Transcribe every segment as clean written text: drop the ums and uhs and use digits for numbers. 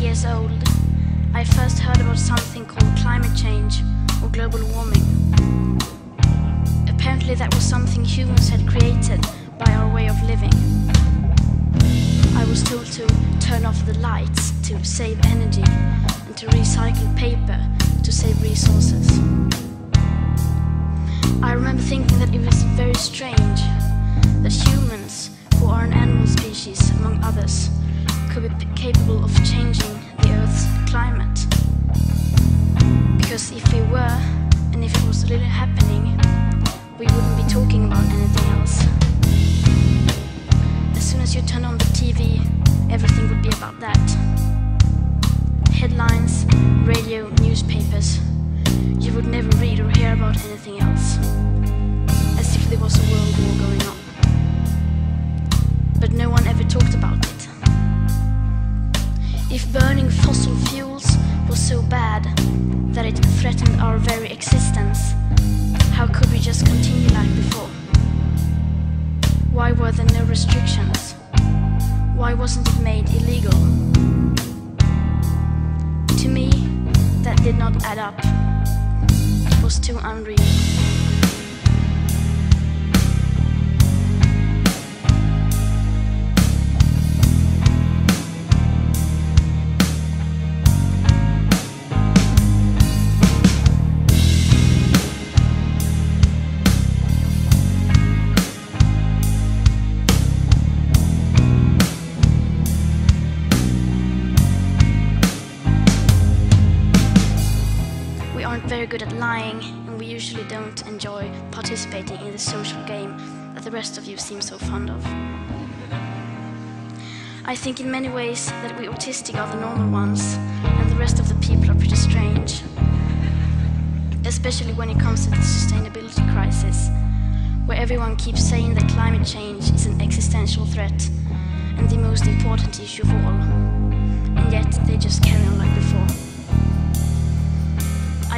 6 years old, I first heard about something called climate change or global warming. Apparently that was something humans had created by our way of living. I was told to turn off the lights to save energy and to recycle paper to save resources. I remember thinking that it was very strange that humans, who are an animal species among others, could be capable of changing the Earth's climate. Because if we were, and if it was really happening, we wouldn't be talking about anything else. As soon as you turn on the TV, everything would be about that. Headlines, radio, newspapers. You would never read or hear about anything else. As if there was a world war going on. But no one ever talked about it. If burning fossil fuels was so bad that it threatened our very existence, how could we just continue like before? Why were there no restrictions? Why wasn't it made illegal? To me, that did not add up. It was too unreal. Very good at lying, and we usually don't enjoy participating in the social game that the rest of you seem so fond of. I think in many ways that we autistic are the normal ones, and the rest of the people are pretty strange. Especially when it comes to the sustainability crisis, where everyone keeps saying that climate change is an existential threat and the most important issue of all, and yet they just carry on like before.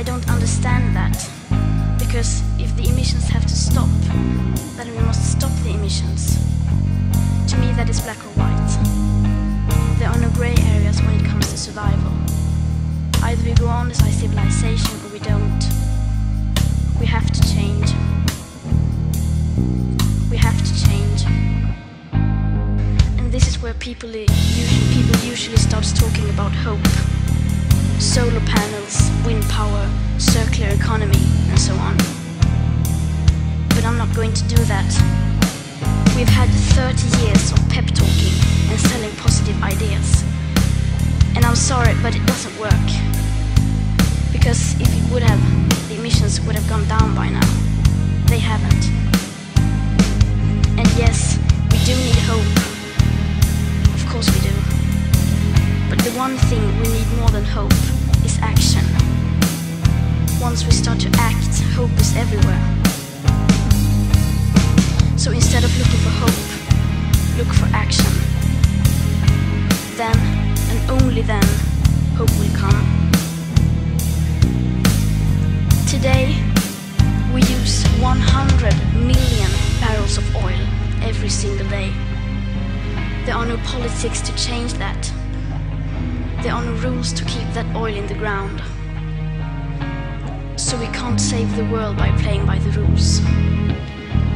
I don't understand that, because if the emissions have to stop, then we must stop the emissions. To me that is black or white. There are no grey areas when it comes to survival. Either we go on as a civilization or we don't. We have to change. We have to change. And this is where people usually start talking about hope. Solar panels, wind power, circular economy, and so on. But I'm not going to do that. We've had 30 years of pep talking and selling positive ideas. And I'm sorry, but it doesn't work. Because if it would have, the emissions would have gone down by now. They haven't. And yes, we do need hope. Of course we do. But the one thing we need more than hope is action. Once we start to act, hope is everywhere. So instead of looking for hope, look for action. Then, and only then, hope will come. Today, we use 100 million barrels of oil every single day. There are no politics to change that. There are no rules to keep that oil in the ground. So we can't save the world by playing by the rules.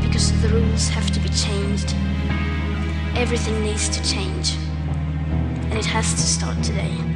Because the rules have to be changed. Everything needs to change. And it has to start today.